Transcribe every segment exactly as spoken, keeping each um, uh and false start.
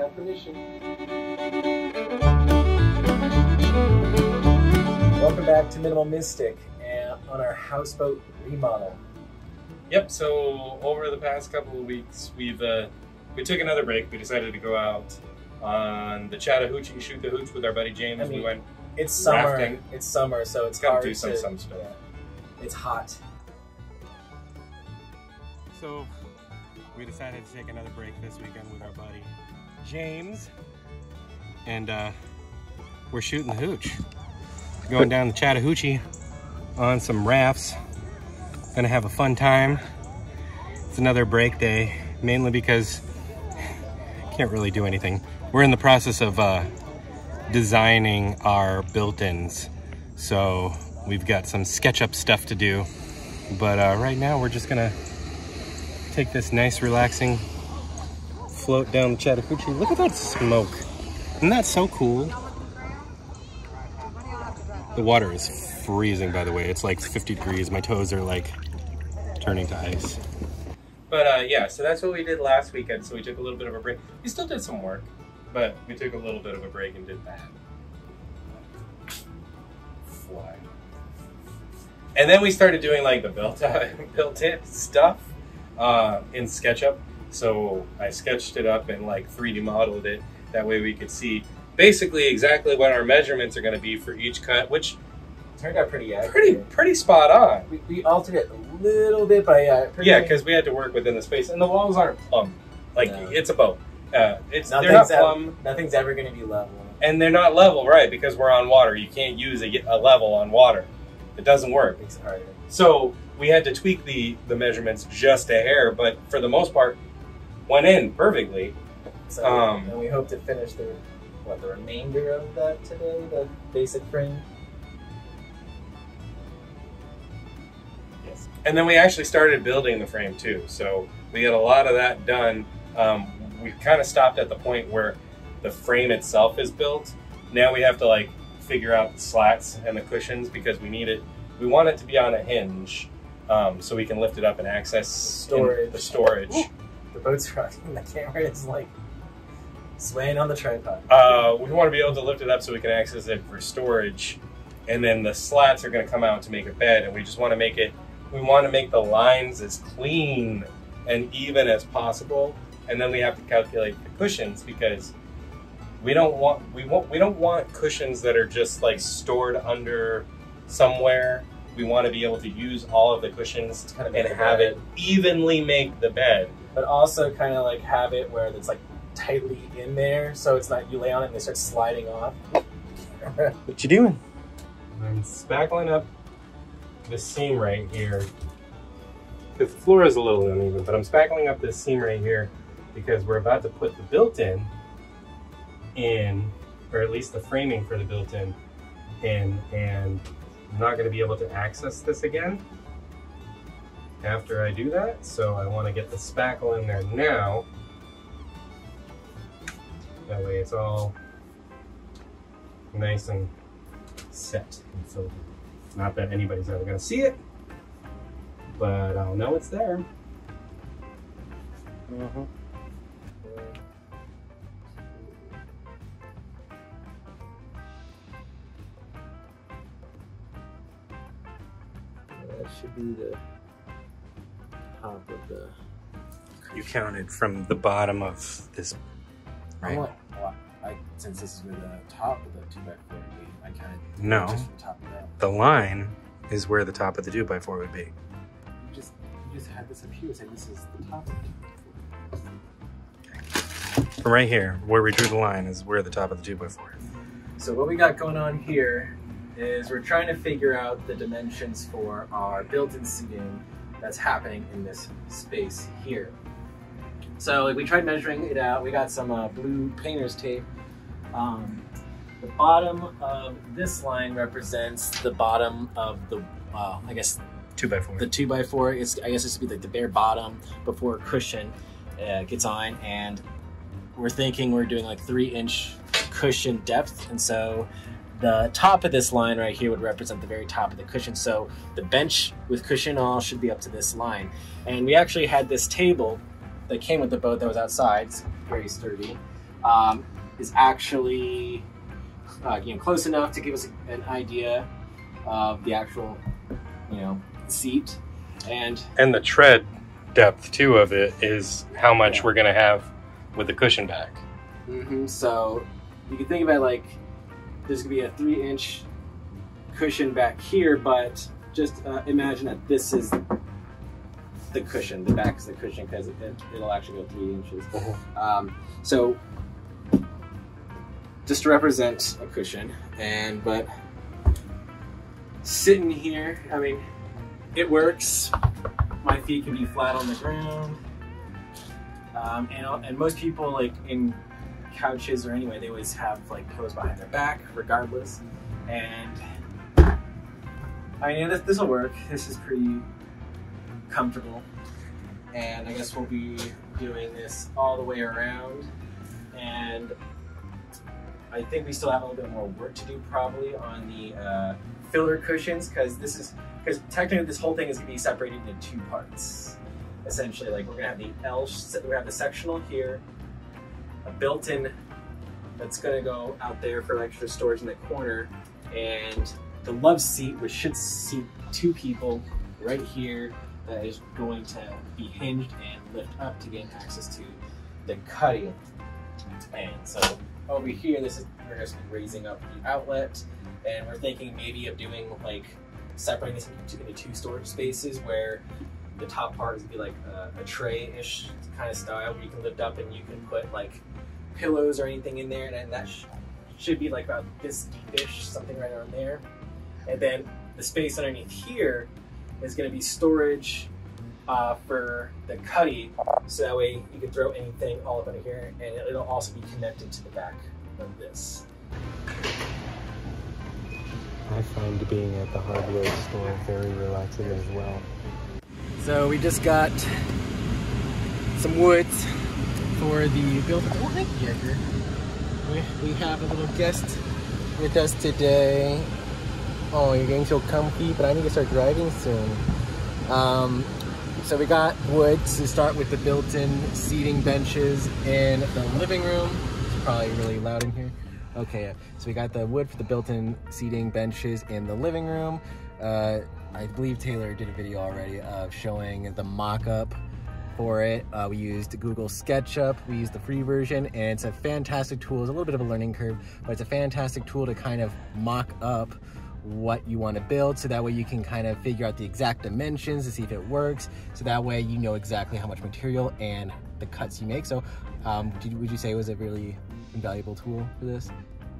definition. Welcome back to Minimal Mystic and on our houseboat remodel. Yep, so over the past couple of weeks, we've uh, we took another break. We decided to go out on the Chattahoochee, shoot the hooch with our buddy James. I mean, we went it's summer. Rafting. It's summer, so it's got to do some some stuff. Yeah, it's hot. So we decided to take another break this weekend with our buddy James, and uh, we're shooting the hooch. Going down the Chattahoochee on some rafts. Gonna have a fun time. It's another break day, mainly because I can't really do anything. We're in the process of uh, designing our built-ins, so we've got some SketchUp stuff to do. But uh, right now, we're just gonna take this nice relaxing float down the Chattahoochee. Look at that smoke. Isn't that so cool? The water is freezing, by the way. It's like fifty degrees. My toes are like turning to ice. But uh, yeah, so that's what we did last weekend. So we took a little bit of a break. We still did some work, but we took a little bit of a break and did that. Fly. And then we started doing like the built-in built stuff. Uh, in SketchUp, so I sketched it up and like three D modeled it. That way we could see basically exactly what our measurements are going to be for each cut, which turned out pretty accurate. pretty pretty spot on. We, we altered it a little bit by uh, yeah, because we had to work within the space, and the walls aren't plumb. Like no. It's a boat. Uh, it's nothing's they're not plumb. Ever, nothing's ever going to be level. And they're not level, right? Because we're on water. You can't use a, a level on water. It doesn't work. It's harder. So we had to tweak the, the measurements just a hair, but for the most part, went in perfectly. So, um, and we hope to finish the what the remainder of that today, the basic frame. Yes. And then we actually started building the frame too, so we had a lot of that done. Um, we kind of stopped at the point where the frame itself is built. Now we have to like figure out the slats and the cushions because we need it. We want it to be on a hinge. Um, so we can lift it up and access storage. the storage. Ooh. The boat's rocking. The camera is like swaying on the tripod. Uh, we want to be able to lift it up so we can access it for storage, and then the slats are going to come out to make a bed. And we just want to make it. We want to make the lines as clean and even as possible. And then we have to calculate the cushions because we don't want we want we don't want cushions that are just like stored under somewhere. We want to be able to use all of the cushions to kind of and have it evenly make the bed. But also kind of like have it where it's like tightly in there so it's not, you lay on it and they start sliding off. What you doing? I'm spackling up the seam right here. The floor is a little uneven, but I'm spackling up this seam right here because we're about to put the built-in in, or at least the framing for the built-in in, and I'm not going to be able to access this again after I do that, so I want to get the spackle in there now. That way it's all nice and set. And so not that anybody's ever going to see it, but I'll know it's there. Mm-hmm. Should be the top of the... You counted from the bottom of this, right? Like, well, I, since this is where the top of the two by four would be, I counted no, just from the top of that. The line is where the top of the two by four would be. You just, you just had this up here, saying this is the top of the two by four. Okay. From right here, where we drew the line, is where the top of the two by four is. So what we got going on here is we're trying to figure out the dimensions for our built-in seating that's happening in this space here. So like, we tried measuring it out. We got some uh, blue painter's tape. Um, the bottom of this line represents the bottom of the, uh, I guess, two by four. The two by four. It's, I guess this would be like the bare bottom before a cushion uh, gets on, and we're thinking we're doing like three inch cushion depth, and so the top of this line right here would represent the very top of the cushion. So the bench with cushion all should be up to this line. And we actually had this table that came with the boat that was outside. It's very sturdy. um, is actually uh, you know, close enough to give us an idea of the actual, you know, seat. And and the tread depth too of it is how much yeah. we're going to have with the cushion back. Mm-hmm. So you can think about it like there's going to be a three inch cushion back here, but just uh, imagine that this is the cushion, the back is the cushion, because it, it, it'll actually go three inches. Um, so just to represent a cushion, and but sitting here, I mean, it works. My feet can be flat on the ground. Um, and, and most people, like in couches or anyway, they always have like clothes behind their back regardless. And I mean, this, this will work. This is pretty comfortable. And I guess we'll be doing this all the way around. And I think we still have a little bit more work to do probably on the uh, filler cushions, because this is, because technically this whole thing is gonna be separated into two parts. Essentially, like we're gonna have the L, we have the sectional here, a built-in that's gonna go out there for extra storage in the corner, and the love seat, which should seat two people right here, that is going to be hinged and lift up to gain access to the cuddy. And so over here, this is, we're just raising up the outlet, and we're thinking maybe of doing like separating this into, into two storage spaces where the top part is gonna be like a, a tray-ish kind of style where you can lift up and you can put like pillows or anything in there, and, and that sh should be like about this deep-ish, something right around there. And then the space underneath here is gonna be storage uh, for the cuddy, so that way you can throw anything all up under here, and it'll also be connected to the back of this. I find being at the hardware store very relaxing as well. So we just got some woods for the building. Oh, thank you, Edgar. We have a little guest with us today. Oh, you're getting so comfy, but I need to start driving soon. Um, so we got woods to start with the built-in seating benches in the living room. It's probably really loud in here. Okay, so we got the wood for the built-in seating benches in the living room. Uh, I believe Taylor did a video already of showing the mock-up for it. Uh, we used Google SketchUp, we used the free version, and it's a fantastic tool. It's a little bit of a learning curve, but it's a fantastic tool to kind of mock up what you want to build, so that way you can kind of figure out the exact dimensions to see if it works, so that way you know exactly how much material and the cuts you make. So um, did, would you say it was a really invaluable tool for this?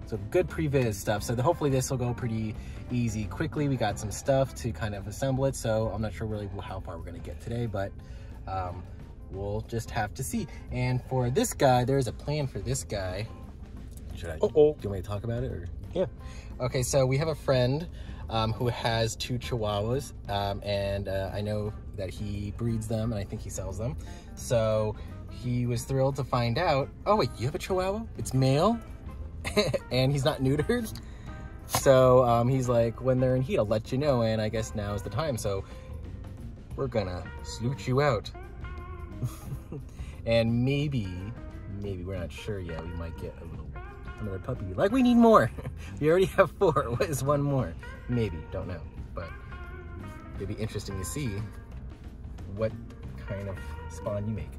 So good previs stuff. So the, hopefully this will go pretty easy quickly. We got some stuff to kind of assemble it, so I'm not sure really how far we're going to get today, but um, we'll just have to see. And for this guy, there's a plan for this guy. Should I, uh -oh. do you want me to talk about it? Or? Yeah. Okay, so we have a friend um, who has two chihuahuas, um, and uh, I know that he breeds them, and I think he sells them. So he was thrilled to find out, oh wait, you have a chihuahua? It's male? And he's not neutered? So um, he's like, when they're in heat, I'll let you know, and I guess now is the time, so we're gonna slooch you out. And maybe, maybe, we're not sure yet, we might get a little another puppy. Like, we need more. We already have four. What is one more? Maybe, don't know, but it'd be interesting to see what kind of spawn you make.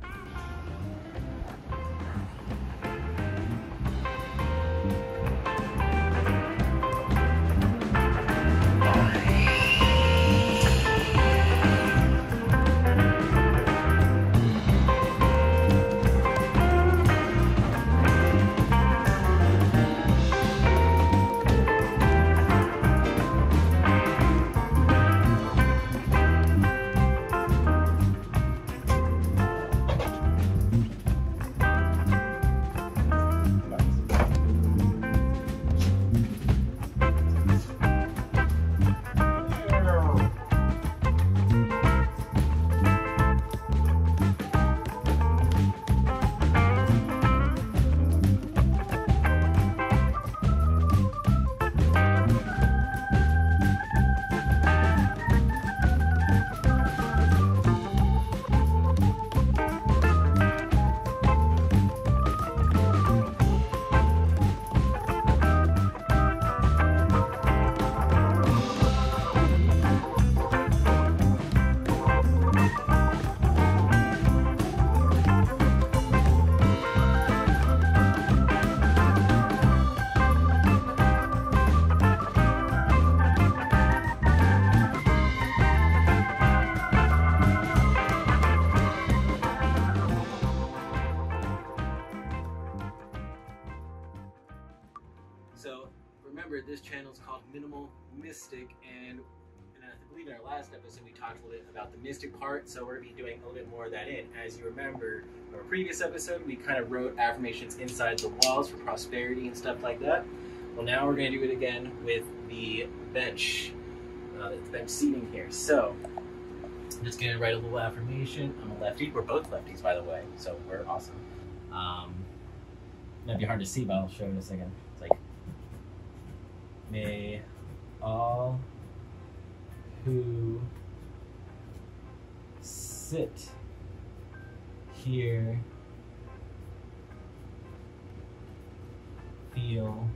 Minimal Mystic, and, and I believe in our last episode we talked a little bit about the Mystic part, so we're going to be doing a little bit more of that in. As you remember, in our previous episode, we kind of wrote affirmations inside the walls for prosperity and stuff like that. Well, now we're going to do it again with the bench, uh, the bench seating here. So, I'm just going to write a little affirmation. I'm a lefty. We're both lefties, by the way, so we're awesome. Um, that'd be hard to see, but I'll show you in a second. It's like, may all who sit here feel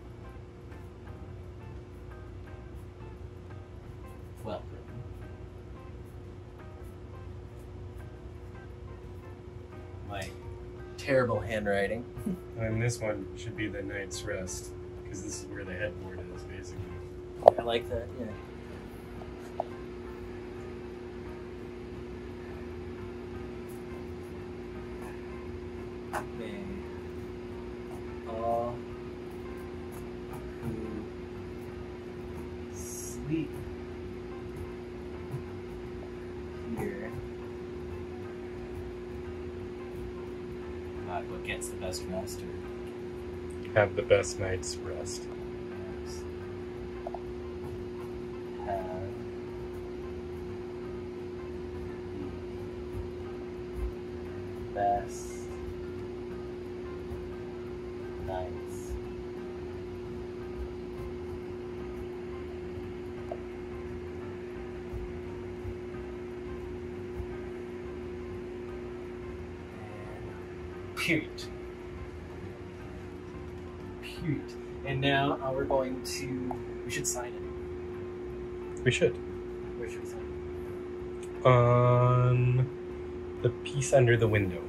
welcome. My terrible handwriting. And this one should be the night's rest, because this is where the headboard is, basically. I like that, yeah. May all who sleep here. Not what gets the best rest, or have the best night's rest. Best nights. Period. Period. And now uh, we're going to. We should sign it. We should. Where should we sign it? Um. The piece under the window.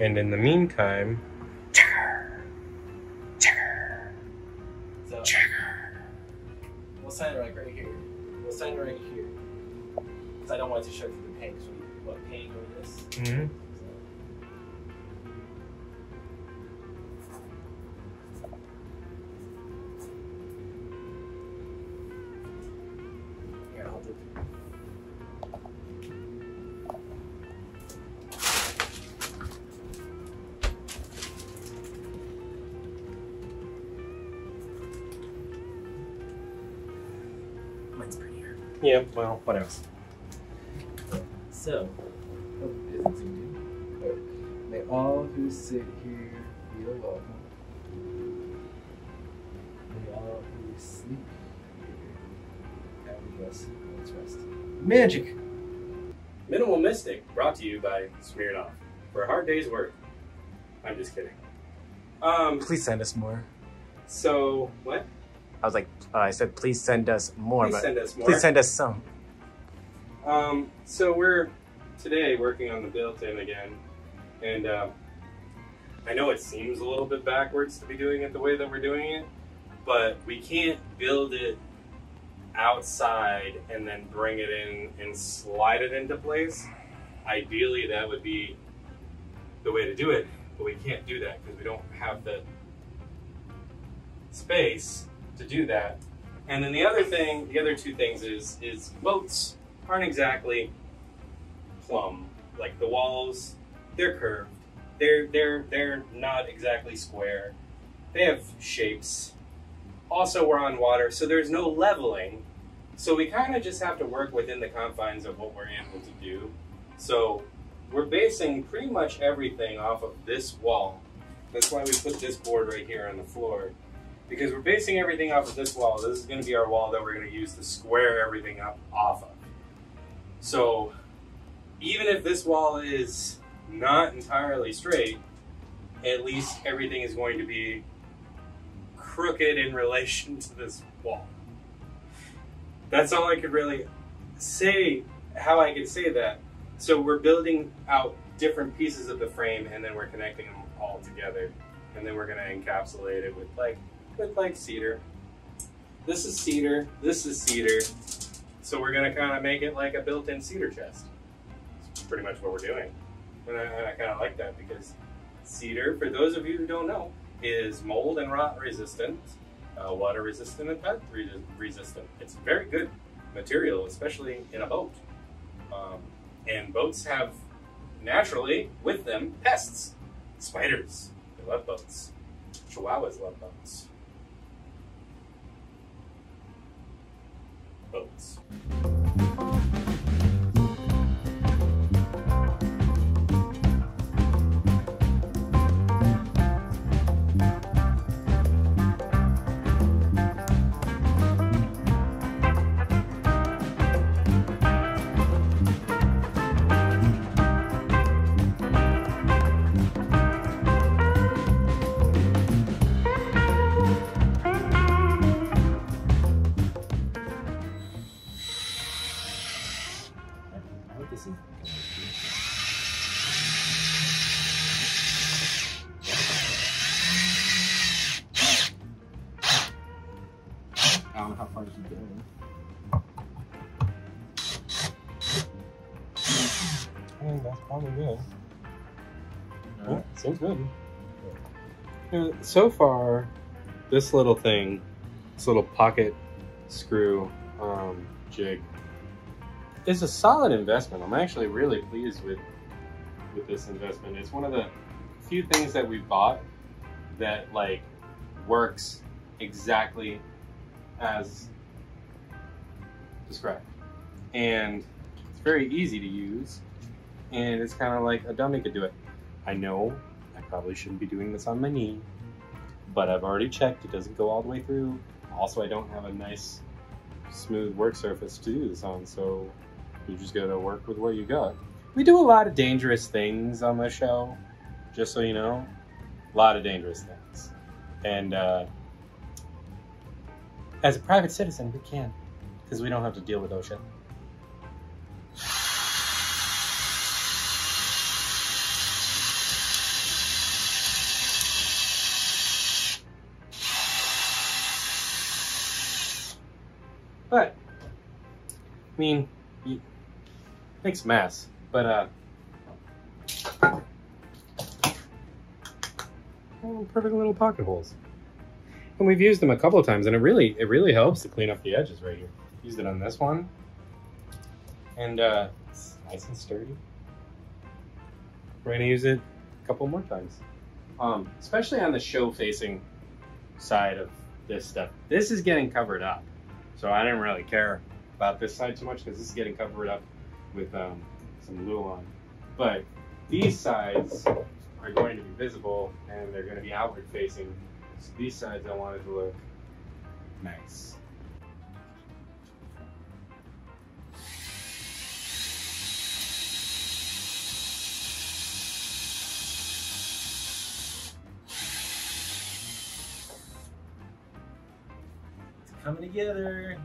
And in the meantime, trigger, trigger, so, trigger. We'll sign it like right here. We'll sign it right here. Because I don't want it to show through the paint. So we what paint over this? Mm-hmm. So. Here, hold it. Mine's prettier. Yeah, well, what else? So, oh, it isn't zoomed in. But may all who sit here feel welcome. May all who sleep here have the best night's rest. Magic! Minimal Mystic, brought to you by Smearnoff. For a hard day's work. I'm just kidding. Um, Please send us more. So, what? I was like, uh, I said, please send us more. Please but send us more. Please send us some. Um, so we're today working on the built-in again, and uh, I know it seems a little bit backwards to be doing it the way that we're doing it, but we can't build it outside and then bring it in and slide it into place. Ideally, that would be the way to do it, but we can't do that because we don't have the space to do that. And then the other thing, the other two things is, is boats aren't exactly plumb. Like the walls, they're curved. They're, they're, they're not exactly square. They have shapes. Also, we're on water, so there's no leveling. So we kind of just have to work within the confines of what we're able to do. So we're basing pretty much everything off of this wall. That's why we put this board right here on the floor. Because we're basing everything off of this wall. This is going to be our wall that we're going to use to square everything up off of. So even if this wall is not entirely straight, at least everything is going to be crooked in relation to this wall. That's all I could really say, how I could say that. So we're building out different pieces of the frame, and then we're connecting them all together. And then we're going to encapsulate it with like with like cedar. This is cedar, this is cedar. So we're gonna kind of make it like a built-in cedar chest. That's pretty much what we're doing. And I, I kind of like that because cedar, for those of you who don't know, is mold and rot resistant, uh, water resistant, and pest re resistant. It's very good material, especially in a boat. Um, and boats have naturally with them pests, spiders. They love boats. Chihuahuas love boats. Boats. Sounds good. Yeah, so far, this little thing, this little pocket screw um, jig, is a solid investment. I'm actually really pleased with with this investment. It's one of the few things that we bought that like works exactly as described, and it's very easy to use. And it's kind of like a dummy could do it. I know. I probably shouldn't be doing this on my knee, but I've already checked. It doesn't go all the way through. Also, I don't have a nice, smooth work surface to do this on, so you just gotta work with what you got. We do a lot of dangerous things on the show, just so you know. A lot of dangerous things. And uh, as a private citizen, we can, because we don't have to deal with OSHA. But, I mean, it makes a mess, but uh, perfect little pocket holes. And we've used them a couple of times, and it really, it really helps to clean up the edges right here. Used it on this one, and uh, it's nice and sturdy. We're gonna use it a couple more times, um, especially on the show-facing side of this stuff. This is getting covered up. So I didn't really care about this side too much because this is getting covered up with um, some Luan. But these sides are going to be visible and they're going to be outward facing. So these sides I wanted to look nice. Coming together.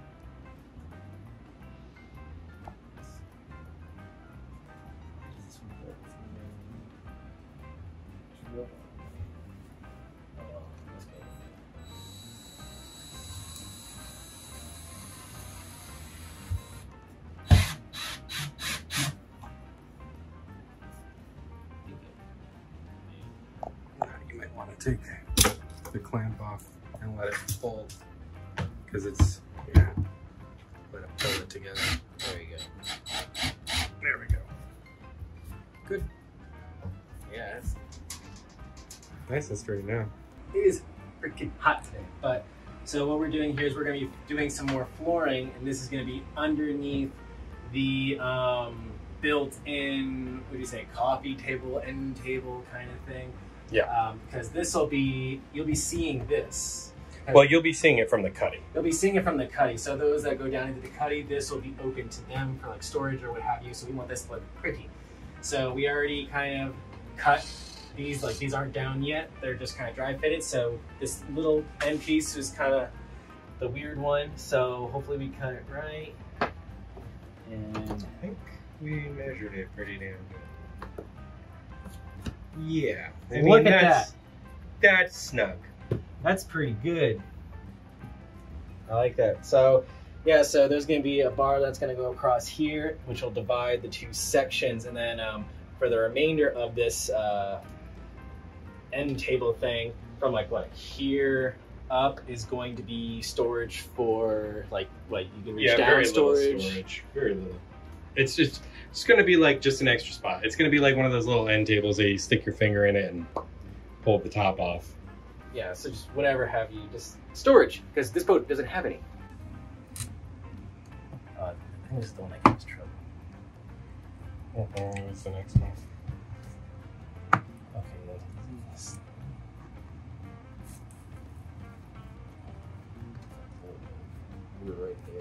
You might want to take the clamp off and let it fold. Because it's, yeah, let it pull it together. There you go. There we go. Good. Yeah, that's nice and straight now. It is freaking hot today. But, so what we're doing here is we're going to be doing some more flooring, and this is going to be underneath the um, built-in, what do you say, coffee table, end table kind of thing. Yeah. Because um, this will be, you'll be seeing this. Well, you'll be seeing it from the cuddy. You'll be seeing it from the cuddy. So those that go down into the cuddy, this will be open to them for like storage or what have you. So we want this to look pretty. So we already kind of cut these, like these aren't down yet. They're just kind of dry fitted. So this little end piece is kind of the weird one. So hopefully we cut it right. And I think we measured it pretty damn good. Yeah. I mean, look at that. That's snug. That's pretty good. I like that. So, yeah, so there's going to be a bar that's going to go across here, which will divide the two sections. And then um, for the remainder of this uh, end table thing, from like what here up is going to be storage for like what you can reach yeah, down very storage. Little storage. Very little. It's just it's going to be like just an extra spot. It's going to be like one of those little end tables that you stick your finger in it and pull the top off. Yeah, so just whatever have you, just storage, because this boat doesn't have any. Uh, I think this is the one that gives trouble. Oh, what's the next one? Okay, let's do this. We were right there.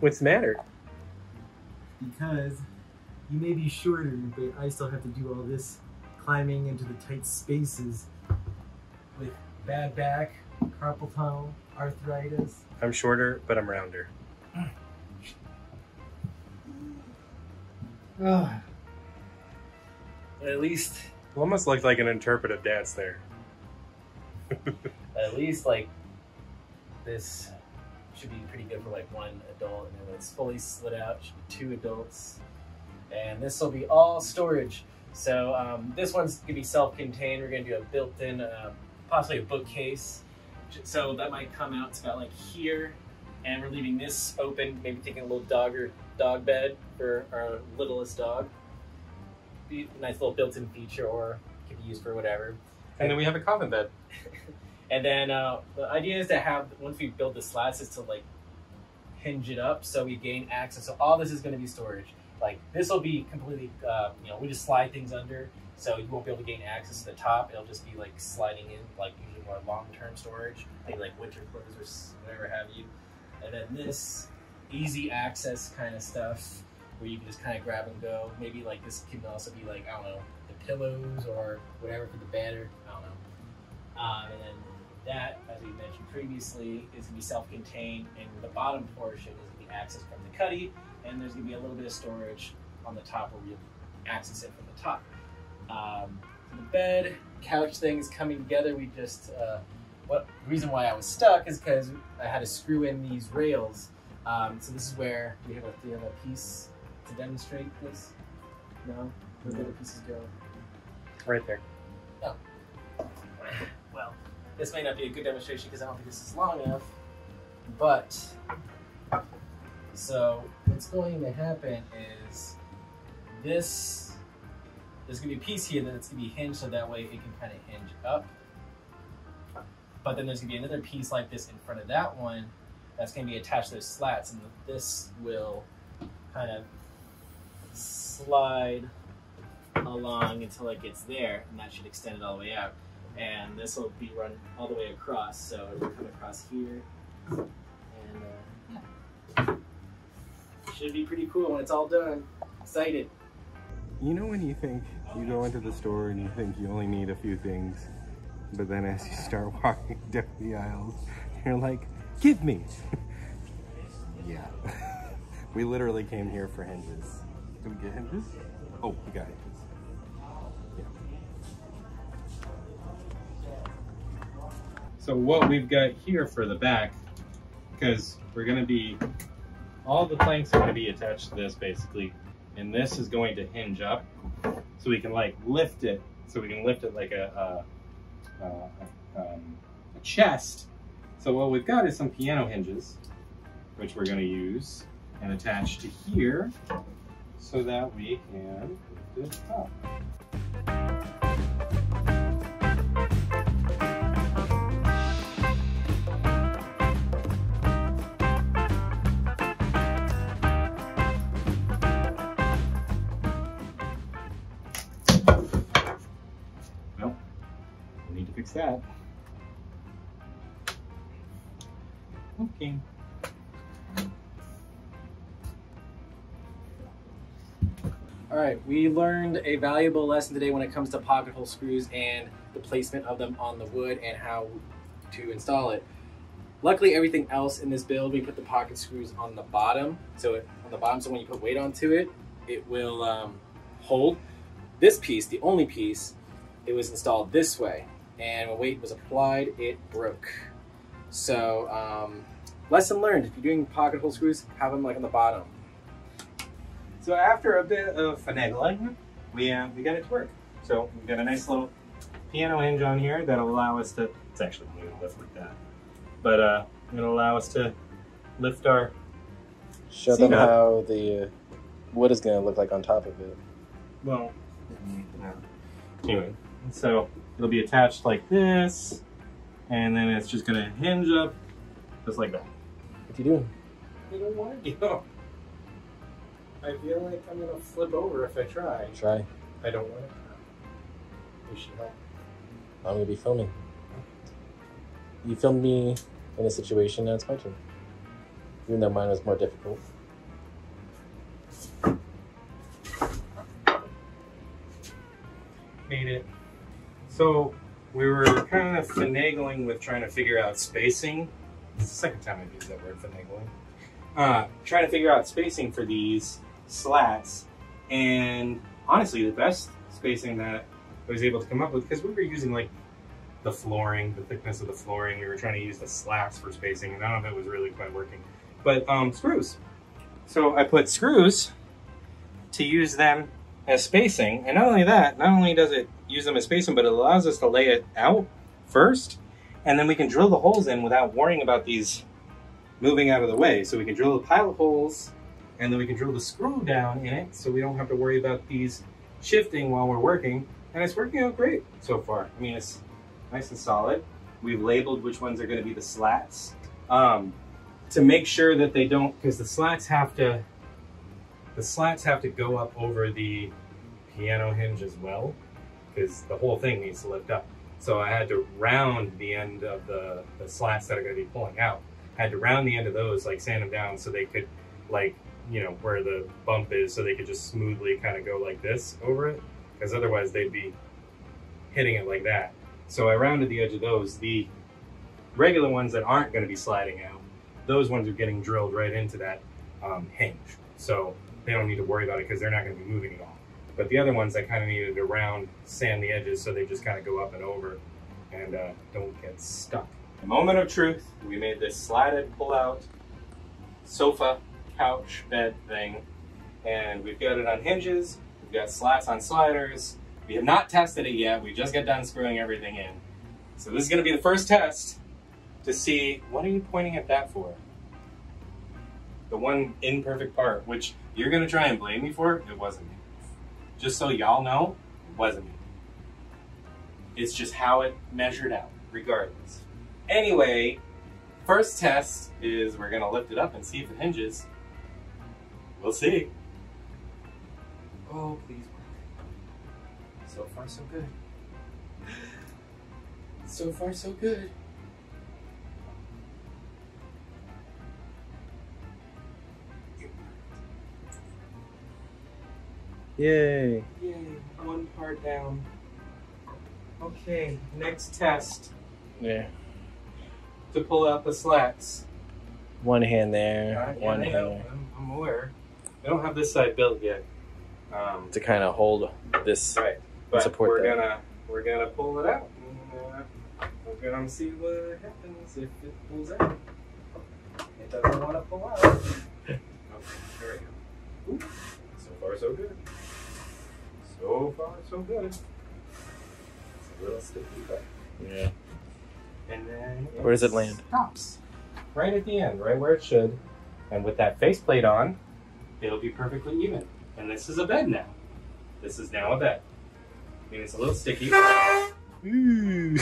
What's the matter? Because you may be shorter, but I still have to do all this climbing into the tight spaces with bad back, carpal tunnel, arthritis. I'm shorter, but I'm rounder. Oh. At least. It almost looked like an interpretive dance there. At least, like, this should be pretty good for like one adult, and then when it's fully slid out, should be two adults. And this will be all storage. So um, this one's gonna be self-contained. We're gonna do a built-in, uh, possibly a bookcase. So that might come out to about like here. And we're leaving this open, maybe taking a little dog or dog bed for our littlest dog. Be a nice little built-in feature, or can be used for whatever. And then we have a coffin bed. And then uh, the idea is to have, once we build the slats, is to like hinge it up so we gain access. So all this is going to be storage. Like this will be completely, uh, you know, we just slide things under, so you won't be able to gain access to the top. It'll just be like sliding in, like usually more long-term storage, maybe like winter clothes or whatever have you. And then this easy access kind of stuff where you can just kind of grab and go. Maybe like this can also be like, I don't know, the pillows or whatever for the bed, or I don't know. Um, and then that, as we mentioned previously, is going to be self-contained, and the bottom portion is going to be accessed from the cuddy, and there's going to be a little bit of storage on the top where we access it from the top. Um, so the bed, couch thing's coming together. We just, uh, what the reason why I was stuck is because I had to screw in these rails. Um, so this is where, do we have a, do we have a piece to demonstrate this? No? Where do the pieces go? Right there. Oh. Well. This may not be a good demonstration because I don't think this is long enough, but so what's going to happen is this, there's going to be a piece here that's going to be hinged so that way it can kind of hinge up, but then there's going to be another piece like this in front of that one that's going to be attached to those slats, and this will kind of slide along until it gets there, and that should extend it all the way out. And this will be run all the way across, so it'll come across here, and uh, yeah, should be pretty cool when it's all done. Excited. You know when you think you go into the store and you think you only need a few things, but then as you start walking down the aisles, you're like, "Give me." Yeah. We literally came here for hinges. Did we get hinges? Oh, we got hinges. So what we've got here for the back, because we're gonna be, all the planks are gonna be attached to this basically. And this is going to hinge up so we can like lift it. So we can lift it like a, a, a, um, a chest. So what we've got is some piano hinges, which we're gonna use and attach to here so that we can lift it up. That. Okay. All right, we learned a valuable lesson today when it comes to pocket hole screws and the placement of them on the wood, and how to install it. Luckily, everything else in this build, we put the pocket screws on the bottom. So it, on the bottom, so when you put weight onto it, it will um, hold. This piece, the only piece, it was installed this way. And when weight was applied, it broke. So um, lesson learned, if you're doing pocket hole screws, have them like on the bottom. So after a bit of finagling, we, uh, we got it to work. So we've got a nice little piano hinge on here that'll allow us to, it's actually going to lift like that, but uh, it'll allow us to lift our Show them up. How the uh, wood is going to look like on top of it. Well, no. Anyway, so it'll be attached like this, and then it's just going to hinge up just like that. What are you doing? I don't want to go. I feel like I'm going to flip over if I try. Try. I don't want to. You should help. I'm going to be filming. You filmed me in a situation, now it's my turn. Even though mine was more difficult. Made it. So we were kind of finagling with trying to figure out spacing. It's the second time I've used that word, finagling. Uh, trying to figure out spacing for these slats, and honestly the best spacing that I was able to come up with, because we were using like the flooring, the thickness of the flooring, we were trying to use the slats for spacing, and none of it was really quite working. But um, screws. So I put screws to use them as spacing, and not only that, not only does it use them as spacing, but it allows us to lay it out first, and then we can drill the holes in without worrying about these moving out of the way. So we can drill the pilot holes, and then we can drill the screw down in it, so we don't have to worry about these shifting while we're working. And it's working out great so far. I mean, it's nice and solid. We've labeled which ones are going to be the slats um, to make sure that they don't, because the slats have to the slats have to go up over the piano hinge as well, because the whole thing needs to lift up. So I had to round the end of the, the slats that are going to be pulling out. I had to round the end of those, like sand them down so they could, like, you know, where the bump is, so they could just smoothly kind of go like this over it, because otherwise they'd be hitting it like that. So I rounded the edge of those. The regular ones that aren't going to be sliding out, those ones are getting drilled right into that um, hinge. So they don't need to worry about it because they're not going to be moving at all. But the other ones I kind of needed to round, sand the edges so they just kind of go up and over and uh, don't get stuck. The moment of truth, we made this slatted pull-out sofa, couch, bed thing, and we've got it on hinges, we've got slats on sliders. We have not tested it yet, we just got done screwing everything in. So this is going to be the first test to see, what are you pointing at that for? The one imperfect part, which you're going to try and blame me for, it wasn't me. Just so y'all know, it wasn't me. It's just how it measured out, regardless. Anyway, first test is we're going to lift it up and see if it hinges. We'll see. Oh, please. So far, so good. So far, so good. Yay. Yay, one part down. Okay, next test. Yeah. To pull out the slats. One hand there, yeah, one hand there. I'm, I'm aware. I don't have this side built yet. Um, to kind of hold this. Right. But support we're that. gonna we're gonna pull it out. And, uh, we're gonna see what happens if it pulls out. It doesn't want to pull out. Okay, here we go. Ooh, so far so good. So far so good. It's a little sticky, but yeah. And then it where does it land? Stops right at the end, right where it should. And with that faceplate on, it'll be perfectly even. And this is a bed now. This is now a bed. I mean, it's a little sticky. Ooh.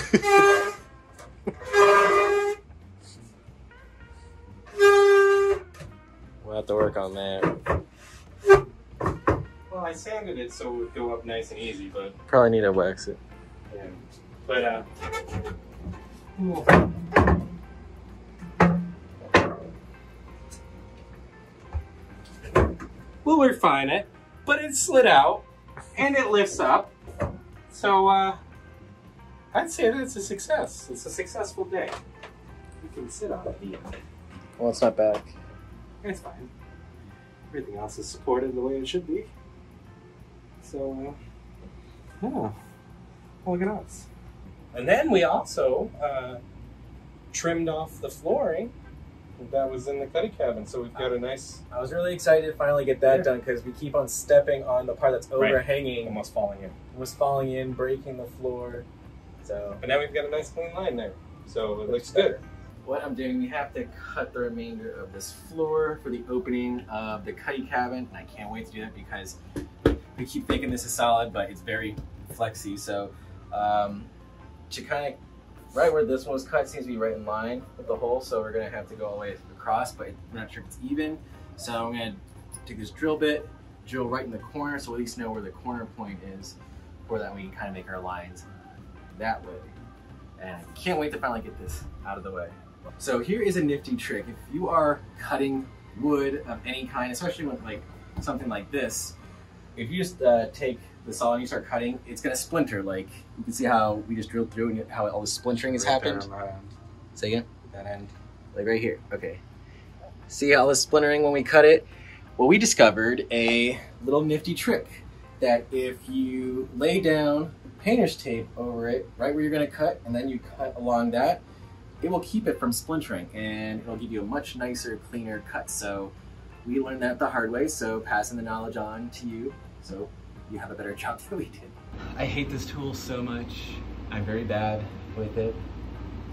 We'll have to work on that. Well, I sanded it so it would go up nice and easy, but... Probably need to wax it. Yeah. But, uh... Ooh. We'll refine it, but it slid out, and it lifts up. So, uh, I'd say that's a success. It's a successful day. We can sit on it. Well, it's not back. It's fine. Everything else is supported the way it should be. So, uh, yeah. Well, look at us. And then we also uh, trimmed off the flooring that was in the cuddy cabin, so we've got a nice... I was really excited to finally get that yeah. done, because we keep on stepping on the part that's overhanging. Right. Almost falling in. Almost falling in, breaking the floor. So. But now we've got a nice clean line there, so it looks, looks good. What I'm doing, we have to cut the remainder of this floor for the opening of the cuddy cabin, and I can't wait to do that because I keep thinking this is solid, but it's very flexy, so um, to kind of... Right where this one was cut seems to be right in line with the hole, so we're gonna have to go all the way across, but I'm not sure if it's even. So I'm gonna take this drill bit, drill right in the corner, so we'll at least know where the corner point is, for that we can kind of make our lines that way. And I can't wait to finally get this out of the way. So here is a nifty trick. If you are cutting wood of any kind, especially with like something like this, if you just uh, take the saw and you start cutting, it's gonna splinter. Like you can see how we just drilled through and how all the splintering has right happened. Say again? That end. Like right here, okay. See how all the splintering when we cut it? Well, we discovered a little nifty trick that if you lay down painter's tape over it, right where you're gonna cut, and then you cut along that, it will keep it from splintering and it'll give you a much nicer, cleaner cut. So we learned that the hard way, so passing the knowledge on to you. So you have a better job than we did. I hate this tool so much. I'm very bad with it,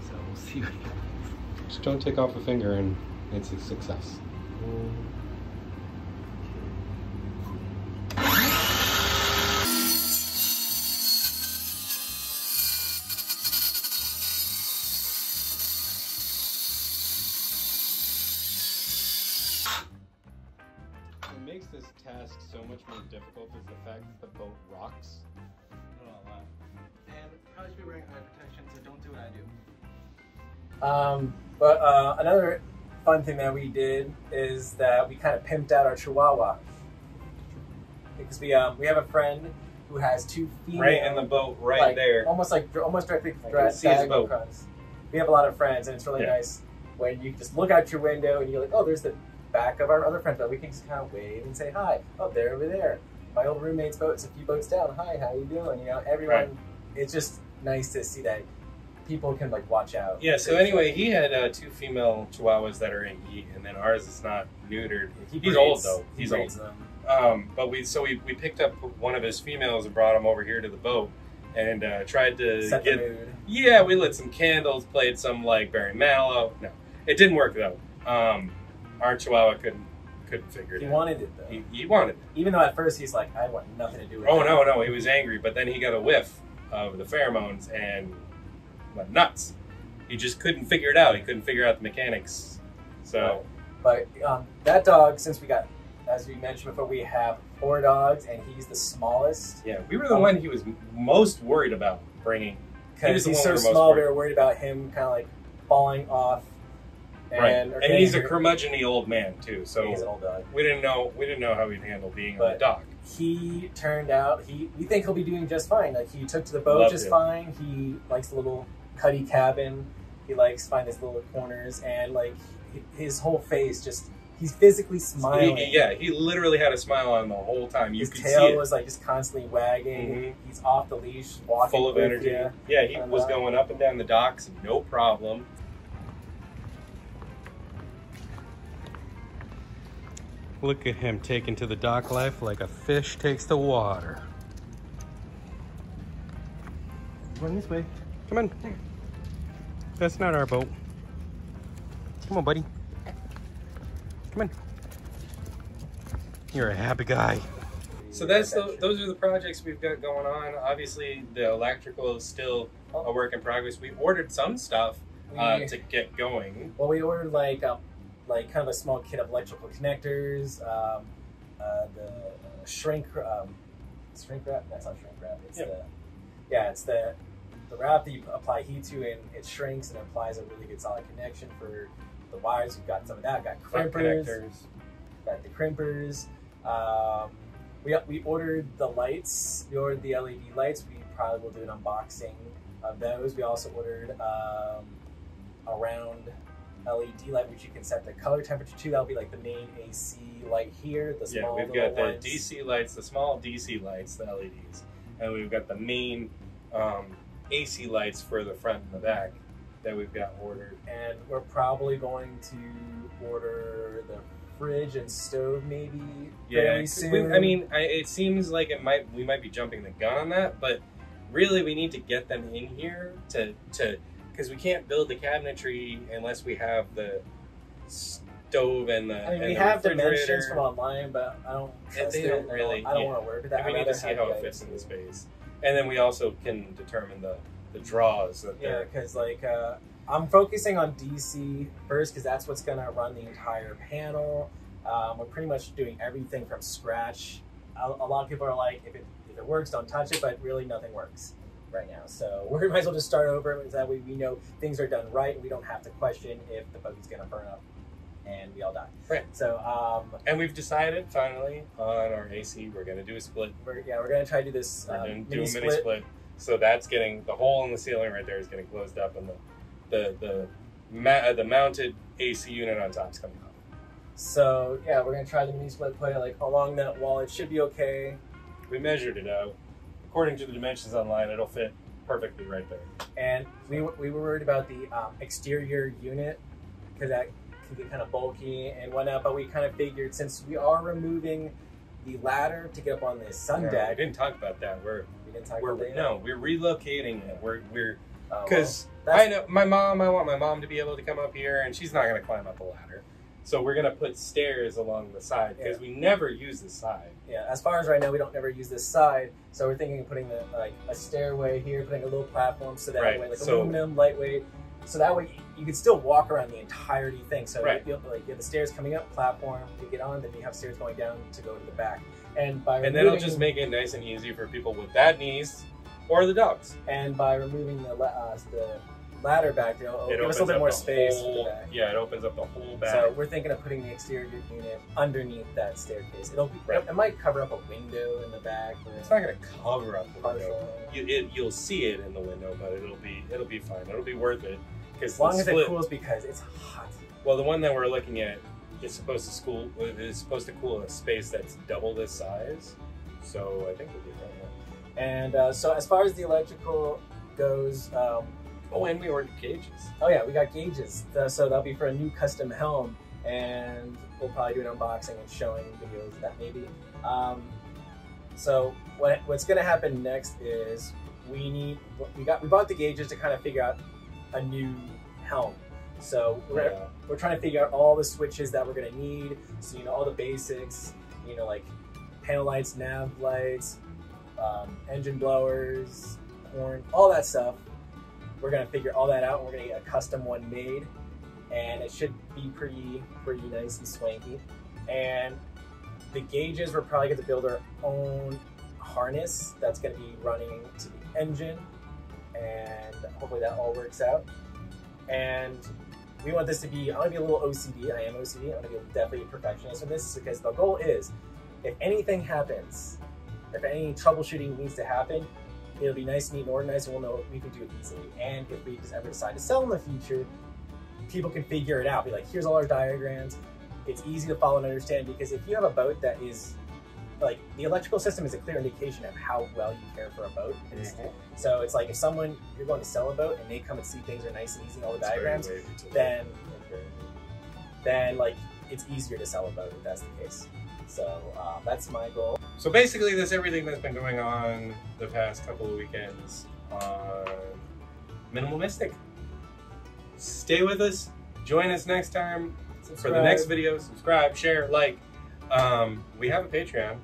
so we'll see what happens. Just don't take off a finger and it's a success. What makes this task so much more difficult is the fact that the boat rocks. And probably should be wearing eye protection, so don't do what I do. Um, but uh, another fun thing that we did is that we kind of pimped out our Chihuahua. Because we um, we have a friend who has two female... Right in the boat, right like, there. Almost like almost directly across. We have a lot of friends, and it's really yeah. nice when you just look out your window and you're like, oh, there's the... back of our other friends, but we can just kind of wave and say hi. Oh, they're over there. My old roommate's boat's a few boats down. Hi, how you doing? You know, everyone. Right. It's just nice to see that people can like watch out. Yeah. So anyway, he had uh, two female Chihuahuas that are in heat, and then ours is not neutered. He He's breeds, old though. He's he old. Them. Um, but we so we we picked up one of his females and brought him over here to the boat and uh, tried to Set get. The mood. Yeah, we lit some candles, played some like Barry Mallow. No, it didn't work though. Um, Our Chihuahua couldn't couldn't figure it out. He wanted it though. He, he wanted it. Even though at first he's like, I want nothing to do with it. Oh no, no, he was angry, but then he got a whiff of the pheromones and went nuts. He just couldn't figure it out. He couldn't figure out the mechanics. So right. But um, that dog, since we got, as we mentioned before, we have four dogs and he's the smallest. Yeah, we were the um, one he was most worried about bringing. Because he he's so we small, we were worried about him kind of like falling off. And, right. and he's a curmudgeon-y old man too, so he's an old dog. We didn't know we didn't know how he'd handle being but on the dock. He turned out he we think he'll be doing just fine. Like he took to the boat Loved just it. fine. He likes the little cuddy cabin. He likes find his little corners and like his whole face just he's physically smiling. He, yeah, he literally had a smile on the whole time. You his could tail see it. was like just constantly wagging. Mm-hmm. He's off the leash, walking full of energy. You. Yeah, he and, was uh, going up and down the docks, no problem. Look at him taking to the dock life like a fish takes to water. Run this way. Come on. That's not our boat. Come on, buddy. Come on. You're a happy guy. So that's the, those are the projects we've got going on. Obviously, the electrical is still a work in progress. We ordered some stuff uh, to get going. Well, we ordered like a like kind of a small kit of electrical connectors, um, uh, the uh, shrink, um, shrink wrap, that's not shrink wrap, it's yep. the, yeah, it's the, the wrap that you apply heat to and it shrinks and applies a really good solid connection for the wires. We've got some of that, we've got crimpers, got the crimpers. Um, we, we ordered the lights, we ordered the L E D lights, we probably will do an unboxing of those. We also ordered um, a round L E D light, which you can set the color temperature to. That'll be like the main A C light here. The small yeah, we've got the ones. D C lights, the small D C lights, the L E Ds, and we've got the main um, A C lights for the front and the back that we've got ordered. And we're probably going to order the fridge and stove maybe yeah, fairly soon. We, I mean, I, it seems like it might we might be jumping the gun on that, but really we need to get them in here to to because we can't build the cabinetry unless we have the stove and the. I mean, and we the have dimensions from online, but I don't. Trust they don't really. I don't yeah. want to work with that. We need to see how it fits in the space, and then we also can determine the the draws. That yeah, because like uh, I'm focusing on D C first because that's what's going to run the entire panel. Um, we're pretty much doing everything from scratch. A, a lot of people are like, if it if it works, don't touch it, but really nothing works right now, so we might as well just start over. That way we know things are done right and we don't have to question if the buggy's gonna burn up and we all die. Right. So um and we've decided finally on our A C we're gonna do a split. We're, yeah, we're gonna try to do this. We're um, gonna do mini a mini split. split. So that's getting the hole in the ceiling right there is getting closed up, and the the the ma the mounted A C unit on top's coming off. So yeah, we're gonna try the mini split play like along that wall. It should be okay. We measured it out. According to the dimensions online, it'll fit perfectly right there. And we, we were worried about the um, exterior unit because that can get kind of bulky and whatnot, but we kind of figured since we are removing the ladder to get up on the sun yeah, deck. We didn't talk about that. We're, we didn't talk we're, about that. No, we're relocating it. We're, we're, because uh, well, I know my mom, I want my mom to be able to come up here and she's not going to climb up the ladder. So we're gonna put stairs along the side because yeah. we never use this side. Yeah, as far as right now, we don't never use this side. So we're thinking of putting the, like a stairway here, putting a little platform so that right. way, like so, aluminum, lightweight. So that way you can still walk around the entirety thing. So right. you, like, you have the stairs coming up, platform to get on, then you have stairs going down to go to the back. And by and then it'll just make it nice and easy for people with bad knees or the dogs. And by removing the uh, the ladder back there, it'll it give us a little bit more space whole, for the back. Yeah, it opens up the whole back. So we're thinking of putting the exterior unit underneath that staircase. It'll be, right. it, it might cover up a window in the back. Or it's not going to cover up the window. You, it, you'll see it in the window, but it'll be it'll be fine. It'll be worth it because as long split, as it cools, because it's hot. Well, the one that we're looking at is supposed to cool. Is supposed to cool in a space that's double this size. So I think we'll do that. Yeah. And uh, so as far as the electrical goes. Um, Oh, and we ordered gauges. Oh yeah, we got gauges. So that'll be for a new custom helm, and we'll probably do an unboxing and showing videos of that maybe. Um, so what, what's gonna happen next is we need, we got, we bought the gauges to kind of figure out a new helm. So we're, yeah. gonna, we're trying to figure out all the switches that we're gonna need. So, you know, all the basics, you know, like panel lights, nav lights, um, engine blowers, horn, all that stuff. We're gonna figure all that out, and we're gonna get a custom one made, and it should be pretty, pretty nice and swanky. And the gauges, we're probably gonna build our own harness that's gonna be running to the engine, and hopefully that all works out. And we want this to be, I'm gonna be a little O C D. I am O C D. I'm gonna be definitely a perfectionist in this because the goal is, if anything happens, if any troubleshooting needs to happen, it'll be nice, neat, and organized, and we'll know we can do it easily. And if we just ever decide to sell in the future, people can figure it out. Be like, here's all our diagrams. It's easy to follow and understand because if you have a boat that is, like, the electrical system is a clear indication of how well you care for a boat. Mm-hmm. So it's like if someone, you're going to sell a boat and they come and see things are nice and easy, all the that's diagrams, then, then like, it's easier to sell a boat if that's the case. So uh, that's my goal. So basically that's everything that's been going on the past couple of weekends on Minimal Mystic. Stay with us, join us next time subscribe. for the next video. Subscribe, share, like. Um, we have a Patreon.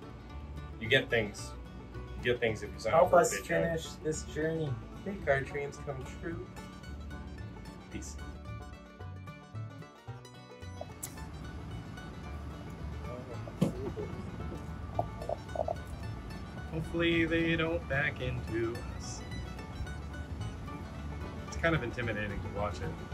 You get things. You get things if you sign up for a Patreon. Help us finish this journey. Make our dreams come true. Peace. Hopefully they don't back into us. It's kind of intimidating to watch it.